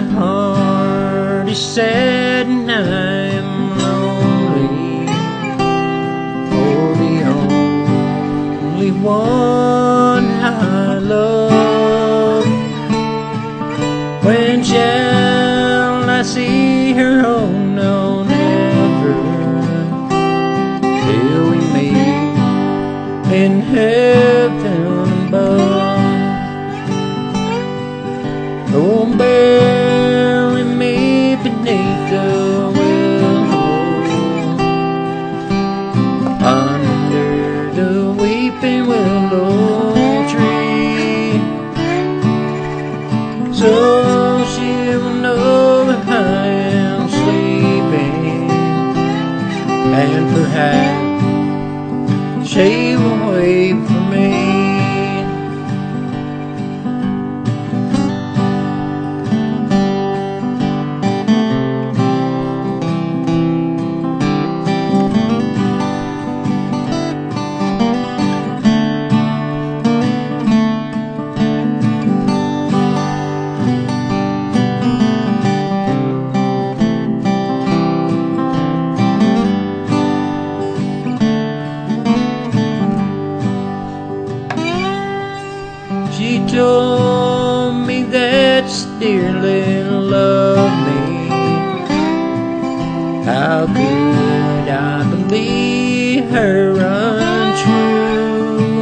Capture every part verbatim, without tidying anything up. my heart is sad and I'm lonely for the only one I love. When shall I see her? Oh no, never, till we meet in heaven above. Oh, bury me beneath the willow, under the weeping willow tree, so she will know that I am sleeping, and perhaps she will wait for me. She told me that she dearly loved me. How could I believe her untrue,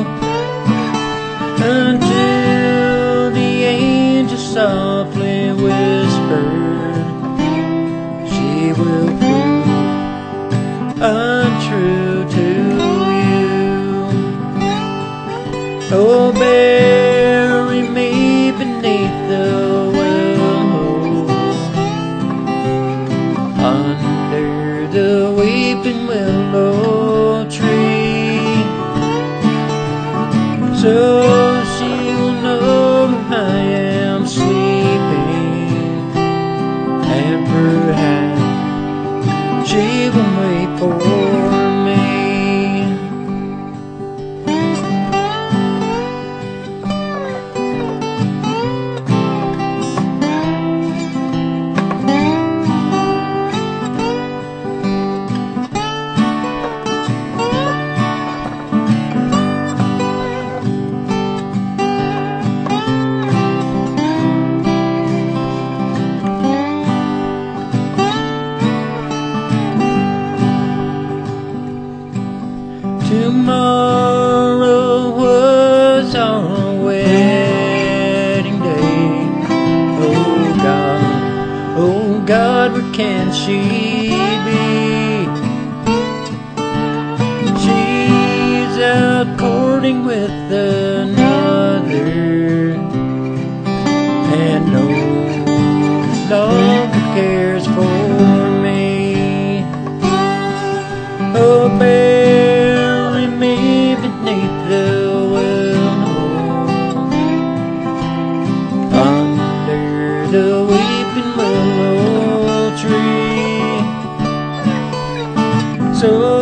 until the angel softly whispered, she will prove untrue to you. Oh, baby, beneath the willow, under the weeping willow tree, so she'll know I am sleeping, and perhaps she will wait for me. Tomorrow was our wedding day. Oh God, oh God, where can she be? She's out courting with another, and no longer cares for me. Oh baby, the weeping willow tree, so